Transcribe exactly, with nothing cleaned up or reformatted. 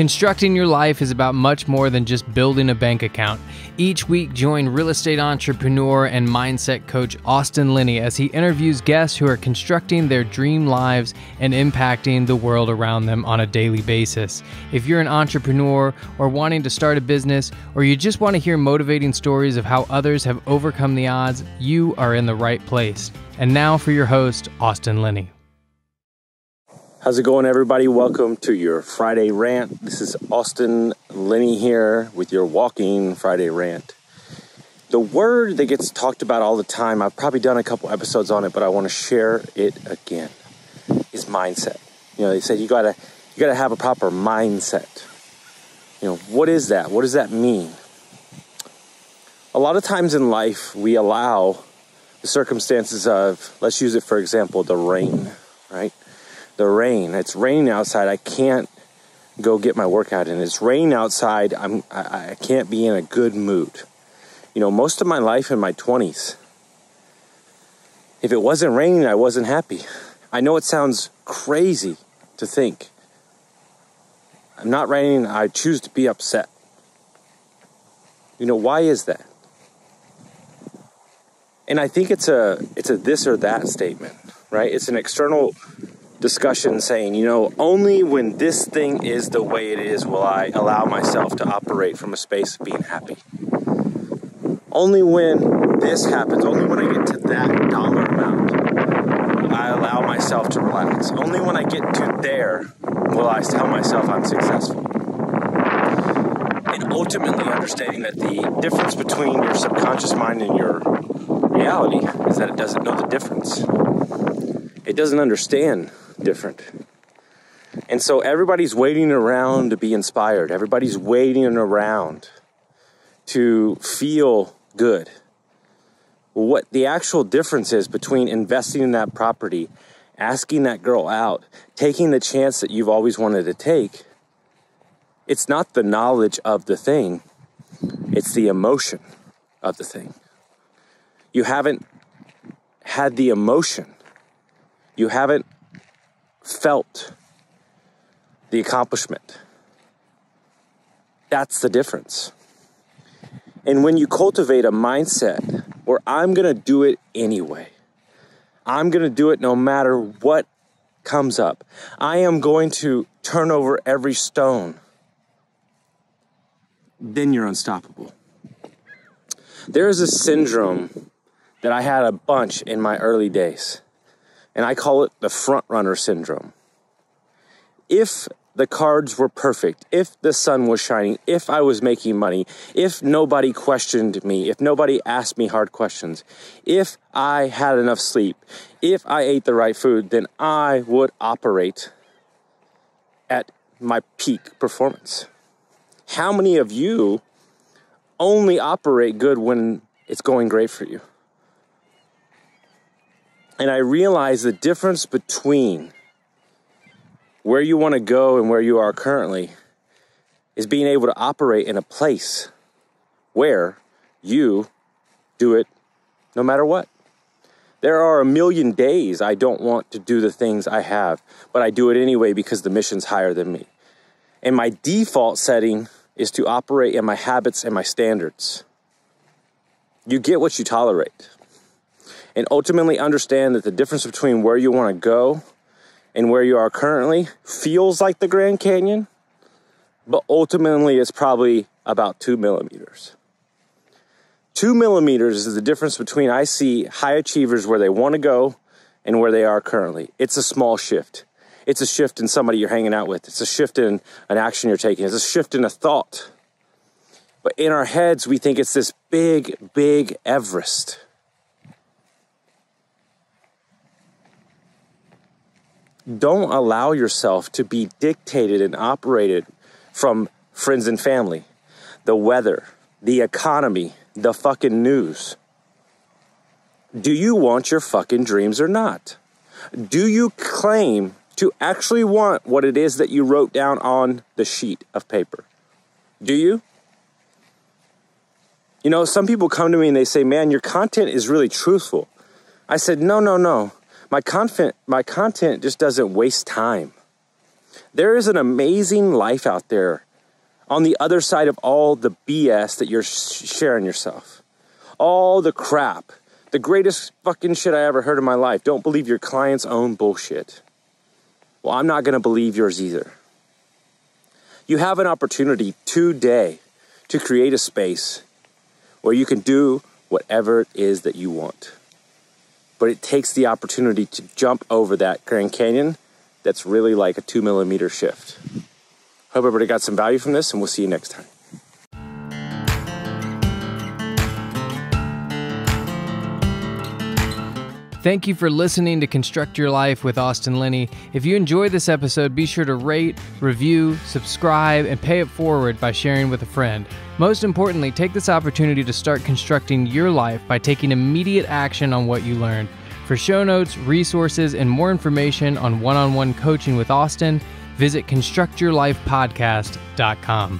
Constructing Your Life is about much more than just building a bank account. Each week, join real estate entrepreneur and mindset coach Austin Linney as he interviews guests who are constructing their dream lives and impacting the world around them on a daily basis. If you're an entrepreneur or wanting to start a business, or you just want to hear motivating stories of how others have overcome the odds, you are in the right place. And now for your host, Austin Linney. How's it going, everybody? Welcome to your Friday Rant. This is Austin Linney here with your Walking Friday Rant. The word that gets talked about all the time, I've probably done a couple episodes on it, but I want to share it again, is mindset. You know, they said you gotta you gotta have a proper mindset. You know, what is that? What does that mean? A lot of times in life, we allow the circumstances of, let's use it for example, the rain, right? The rain. It's raining outside. I can't go get my workout in. It's raining outside. I'm. I, I can't be in a good mood. You know, most of my life in my twenties, if it wasn't raining, I wasn't happy. I know it sounds crazy to think. I'm not raining. I choose to be upset. You know, why is that? And I think it's a it's a this or that statement, right? It's an external discussion saying, you know, only when this thing is the way it is will I allow myself to operate from a space of being happy. Only when this happens, only when I get to that dollar amount, will I allow myself to relax. Only when I get to there will I tell myself I'm successful. And ultimately understanding that the difference between your subconscious mind and your reality is that it doesn't know the difference. It doesn't understand different. And so everybody's waiting around to be inspired. Everybody's waiting around to feel good. What the actual difference is between investing in that property, asking that girl out, taking the chance that you've always wanted to take, it's not the knowledge of the thing, it's the emotion of the thing. You haven't had the emotion. You haven't felt the accomplishment. That's the difference. And when you cultivate a mindset where I'm going to do it anyway, I'm going to do it no matter what comes up. I am going to turn over every stone. Then you're unstoppable. There is a syndrome that I had a bunch in my early days. And I call it the front runner syndrome. If the cards were perfect, if the sun was shining, if I was making money, if nobody questioned me, if nobody asked me hard questions, if I had enough sleep, if I ate the right food, then I would operate at my peak performance. How many of you only operate good when it's going great for you? And I realize the difference between where you want to go and where you are currently is being able to operate in a place where you do it no matter what. There are a million days I don't want to do the things I have, but I do it anyway because the mission's higher than me. And my default setting is to operate in my habits and my standards. You get what you tolerate. And ultimately understand that the difference between where you want to go and where you are currently feels like the Grand Canyon, but ultimately it's probably about two millimeters. Two millimeters is the difference between I see high achievers where they want to go and where they are currently. It's a small shift. It's a shift in somebody you're hanging out with. It's a shift in an action you're taking. It's a shift in a thought. But in our heads, we think it's this big, big Everest. Don't allow yourself to be dictated and operated from friends and family, the weather, the economy, the fucking news. Do you want your fucking dreams or not? Do you claim to actually want what it is that you wrote down on the sheet of paper? Do you? You know, some people come to me and they say, man, your content is really truthful. I said, no, no, no. My content, my content just doesn't waste time. There is an amazing life out there on the other side of all the B S that you're sharing yourself. All the crap. The greatest fucking shit I ever heard in my life. Don't believe your client's own bullshit. Well, I'm not going to believe yours either. You have an opportunity today to create a space where you can do whatever it is that you want. But it takes the opportunity to jump over that Grand Canyon that's really like a two millimeter shift. Hope everybody got some value from this, and we'll see you next time. Thank you for listening to Construct Your Life with Austin Linney. If you enjoyed this episode, be sure to rate, review, subscribe, and pay it forward by sharing with a friend. Most importantly, take this opportunity to start constructing your life by taking immediate action on what you learned. For show notes, resources, and more information on one-on-one coaching with Austin, visit construct your life podcast dot com.